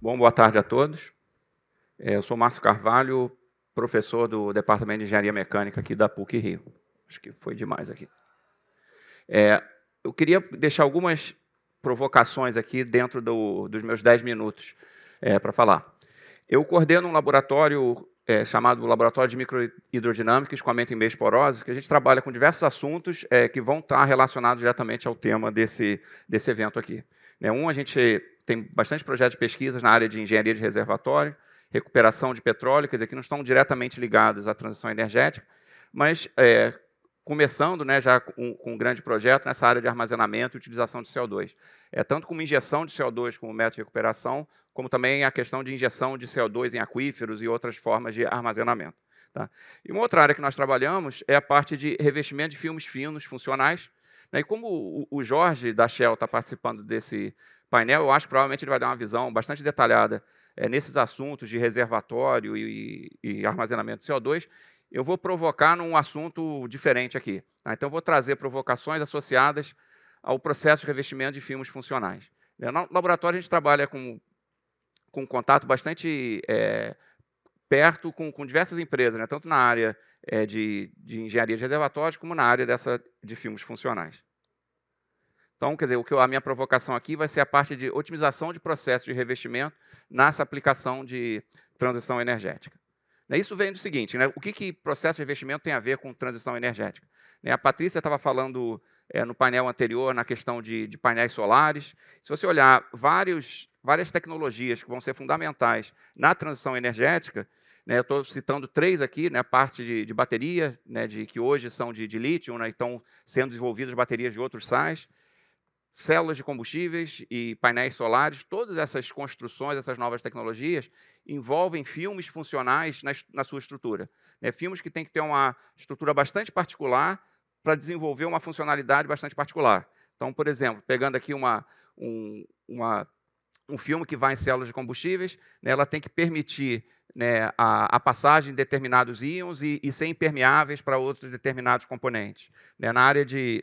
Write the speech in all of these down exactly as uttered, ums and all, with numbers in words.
Bom, boa tarde a todos. Eu sou Márcio Carvalho, professor do Departamento de Engenharia Mecânica aqui da PUC Rio. Acho que foi demais aqui. É, eu queria deixar algumas provocações aqui dentro do, dos meus dez minutos é, para falar. Eu coordeno um laboratório é, chamado Laboratório de Microhidrodinâmica e Escoamento em Meios Porosos, que a gente trabalha com diversos assuntos é, que vão estar relacionados diretamente ao tema desse, desse evento aqui. Né, um, a gente tem bastante projetos de pesquisas na área de engenharia de reservatório, recuperação de petróleo, quer dizer, que não estão diretamente ligados à transição energética, mas é, começando né, já com, com um grande projeto nessa área de armazenamento e utilização de C O dois. É, tanto como injeção de C O dois como método de recuperação, como também a questão de injeção de C O dois em aquíferos e outras formas de armazenamento. Tá? E uma outra área que nós trabalhamos é a parte de revestimento de filmes finos funcionais. Né, e como o, o Jorge da Shell está participando desse painel, eu acho que provavelmente ele vai dar uma visão bastante detalhada É, nesses assuntos de reservatório e, e armazenamento de C O dois, eu vou provocar num assunto diferente aqui. Tá? Então, eu vou trazer provocações associadas ao processo de revestimento de filmes funcionais. No laboratório, a gente trabalha com, com um contato bastante é, perto com, com diversas empresas, né? Tanto na área é, de, de engenharia de reservatórios, como na área dessa, de filmes funcionais. Então, quer dizer, o que eu, a minha provocação aqui vai ser a parte de otimização de processo de revestimento nessa aplicação de transição energética. Isso vem do seguinte, né? O que, que processo de revestimento tem a ver com transição energética? A Patrícia estava falando é, no painel anterior na questão de, de painéis solares. Se você olhar vários, várias tecnologias que vão ser fundamentais na transição energética, né, eu estou citando três aqui, né, a parte de, de bateria, né, de, que hoje são de, de lítio, né, estão sendo desenvolvidas baterias de outros sais, células de combustíveis e painéis solares, todas essas construções, essas novas tecnologias, envolvem filmes funcionais na, na sua estrutura. Né? Filmes que têm que ter uma estrutura bastante particular para desenvolver uma funcionalidade bastante particular. Então, por exemplo, pegando aqui uma, um, uma, um filme que vai em células de combustíveis, né, ela tem que permitir né, a, a passagem de determinados íons e, e ser impermeáveis para outros determinados componentes. Né? Na área de...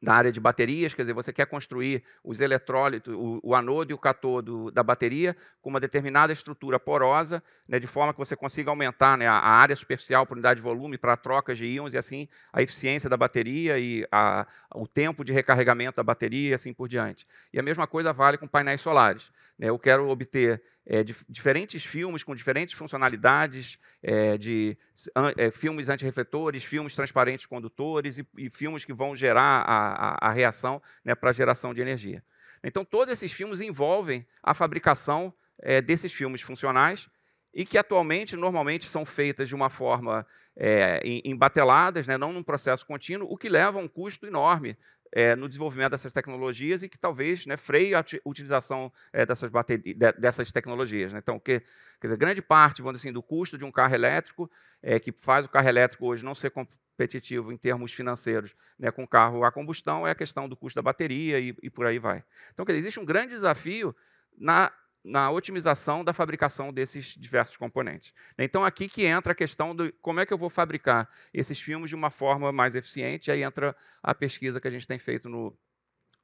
da área de baterias, quer dizer, você quer construir os eletrólitos, o, o anodo e o catodo da bateria com uma determinada estrutura porosa, né, de forma que você consiga aumentar né, a área superficial por unidade de volume para trocas de íons e assim a eficiência da bateria e a, o tempo de recarregamento da bateria e assim por diante. E a mesma coisa vale com painéis solares. Né, eu quero obter É, de, diferentes filmes com diferentes funcionalidades, é, de an, é, filmes antirrefletores, filmes transparentes condutores e, e filmes que vão gerar a, a, a reação né, para a geração de energia. Então, todos esses filmes envolvem a fabricação é, desses filmes funcionais e que atualmente, normalmente, são feitas de uma forma é, em bateladas, né, não num processo contínuo, o que leva a um custo enorme É, no desenvolvimento dessas tecnologias e que talvez né, freie a utilização é, dessas, bateria, de, dessas tecnologias. Né? Então, que, quer dizer, grande parte vamos dizer assim, do custo de um carro elétrico, é, que faz o carro elétrico hoje não ser competitivo em termos financeiros né, com o carro a combustão, é a questão do custo da bateria e, e por aí vai. Então, quer dizer, existe um grande desafio na, na otimização da fabricação desses diversos componentes. Então, aqui que entra a questão de como é que eu vou fabricar esses filmes de uma forma mais eficiente, aí entra a pesquisa que a gente tem feito no,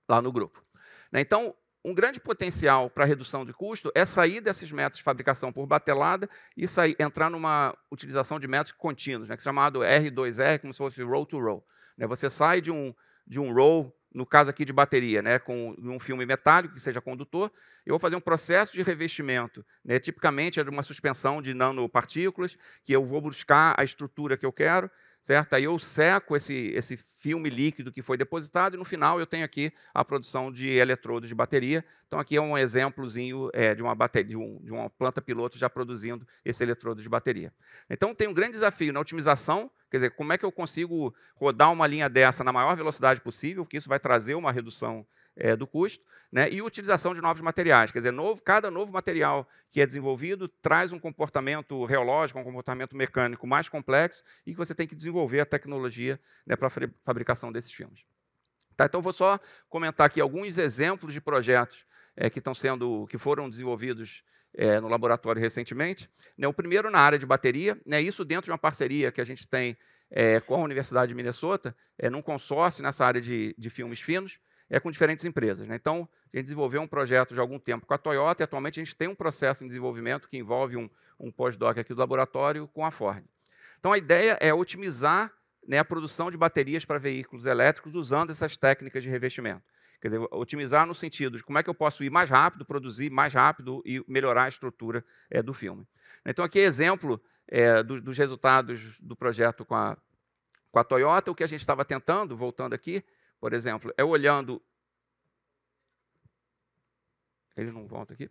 lá no grupo. Então, um grande potencial para redução de custo é sair desses métodos de fabricação por batelada e sair, entrar numa utilização de métodos contínuos, né, que é chamado R dois R, como se fosse roll to roll. Você sai de um, de um roll, no caso aqui de bateria, né, com um filme metálico que seja condutor, eu vou fazer um processo de revestimento, né, tipicamente é de uma suspensão de nanopartículas, que eu vou buscar a estrutura que eu quero, certo? Aí eu seco esse, esse filme líquido que foi depositado e, no final, eu tenho aqui a produção de eletrodos de bateria. Então, aqui é um exemplozinho é, de, uma bateria, de, um, de uma planta piloto já produzindo esse eletrodo de bateria. Então, tem um grande desafio na otimização, quer dizer, como é que eu consigo rodar uma linha dessa na maior velocidade possível, que isso vai trazer uma redução é, do custo, né? E utilização de novos materiais. Quer dizer, novo, cada novo material que é desenvolvido traz um comportamento reológico, um comportamento mecânico mais complexo e que você tem que desenvolver a tecnologia né, para a fabricação desses filmes. Tá, então, vou só comentar aqui alguns exemplos de projetos é, que, estão sendo, que foram desenvolvidos É, no laboratório recentemente. Né, o primeiro na área de bateria, né, isso dentro de uma parceria que a gente tem é, com a Universidade de Minnesota, é, num consórcio nessa área de, de filmes finos, é com diferentes empresas, né? Então, a gente desenvolveu um projeto já há algum tempo com a Toyota e atualmente a gente tem um processo em desenvolvimento que envolve um, um pós-doc aqui do laboratório com a Ford. Então, a ideia é otimizar, né, a produção de baterias para veículos elétricos usando essas técnicas de revestimento. Quer dizer, otimizar no sentido de como é que eu posso ir mais rápido, produzir mais rápido e melhorar a estrutura é, do filme. Então, aqui é exemplo é, do, dos resultados do projeto com a, com a Toyota. O que a gente estava tentando, voltando aqui, por exemplo, é olhando... Ele não volta aqui?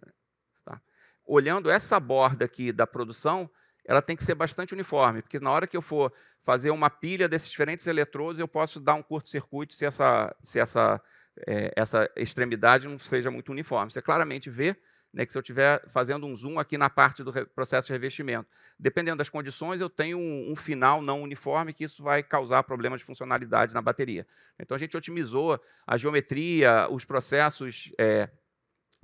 Tá. Olhando essa borda aqui da produção, ela tem que ser bastante uniforme, porque na hora que eu for fazer uma pilha desses diferentes eletrodos, eu posso dar um curto-circuito se, essa, se essa, é, essa extremidade não seja muito uniforme. Você claramente vê, né, que se eu estiver fazendo um zoom aqui na parte do processo de revestimento, dependendo das condições, eu tenho um, um final não uniforme, que isso vai causar problemas de funcionalidade na bateria. Então, a gente otimizou a geometria, os processos... É,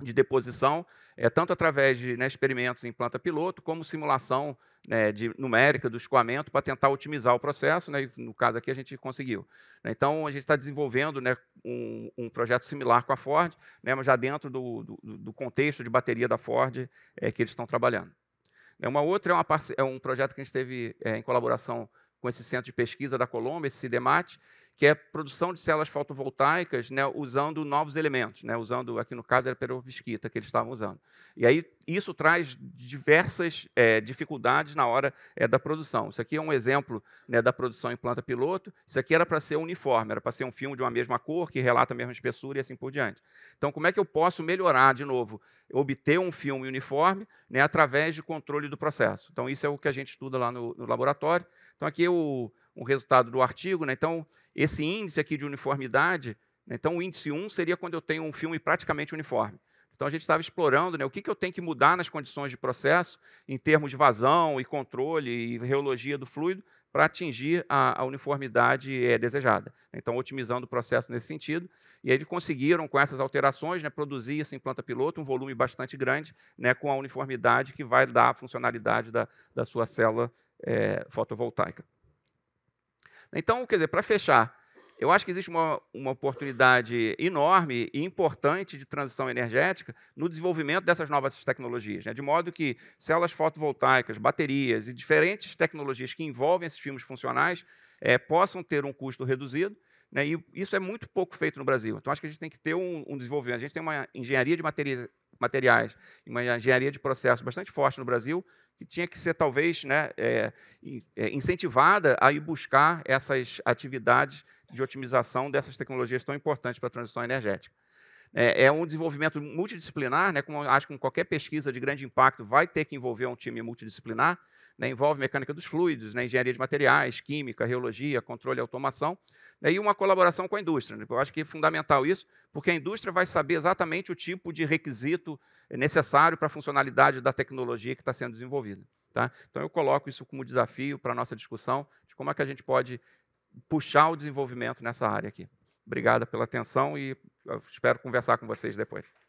de deposição, é, tanto através de, né, experimentos em planta piloto, como simulação, né, de numérica do escoamento para tentar otimizar o processo, né, e no caso aqui a gente conseguiu. Então, a gente está desenvolvendo, né, um, um projeto similar com a Ford, né, mas já dentro do, do, do contexto de bateria da Ford é, que eles estão trabalhando. Uma outra é, uma parce... é um projeto que a gente teve é, em colaboração com esse centro de pesquisa da Colômbia, esse CIDEMAT, que é produção de células fotovoltaicas, né, usando novos elementos, né, usando, aqui no caso, era perovskita que eles estavam usando. E aí isso traz diversas é, dificuldades na hora é, da produção. Isso aqui é um exemplo, né, da produção em planta piloto. Isso aqui era para ser uniforme, era para ser um filme de uma mesma cor, que relata a mesma espessura e assim por diante. Então, como é que eu posso melhorar, de novo, obter um filme uniforme, né, através de controle do processo? Então, isso é o que a gente estuda lá no, no laboratório. Então, aqui é o, o resultado do artigo, né? Então, esse índice aqui de uniformidade, né? Então, o índice um seria quando eu tenho um filme praticamente uniforme. Então, a gente estava explorando, né, o que, que eu tenho que mudar nas condições de processo, em termos de vazão e controle e rheologia do fluido, para atingir a, a uniformidade é, desejada. Então, otimizando o processo nesse sentido. E aí, eles conseguiram, com essas alterações, né, produzir, assim, em planta piloto, um volume bastante grande, né, com a uniformidade que vai dar a funcionalidade da, da sua célula é, fotovoltaica. Então, quer dizer, para fechar, eu acho que existe uma, uma oportunidade enorme e importante de transição energética no desenvolvimento dessas novas tecnologias, né? De modo que células fotovoltaicas, baterias e diferentes tecnologias que envolvem esses filmes funcionais é, possam ter um custo reduzido, né? E isso é muito pouco feito no Brasil. Então, acho que a gente tem que ter um, um desenvolvimento. A gente tem uma engenharia de materia, materiais e uma engenharia de processos bastante forte no Brasil, que tinha que ser, talvez, né, é, é, incentivada a ir buscar essas atividades de otimização dessas tecnologias tão importantes para a transição energética. É, é um desenvolvimento multidisciplinar, né, como acho que qualquer pesquisa de grande impacto vai ter que envolver um time multidisciplinar, né, envolve mecânica dos fluidos, né, engenharia de materiais, química, rheologia, controle e automação, né, e uma colaboração com a indústria. Né, eu acho que é fundamental isso, porque a indústria vai saber exatamente o tipo de requisito necessário para a funcionalidade da tecnologia que está sendo desenvolvida. Tá? Então, eu coloco isso como desafio para a nossa discussão de como é que a gente pode puxar o desenvolvimento nessa área aqui. Obrigado pela atenção e espero conversar com vocês depois.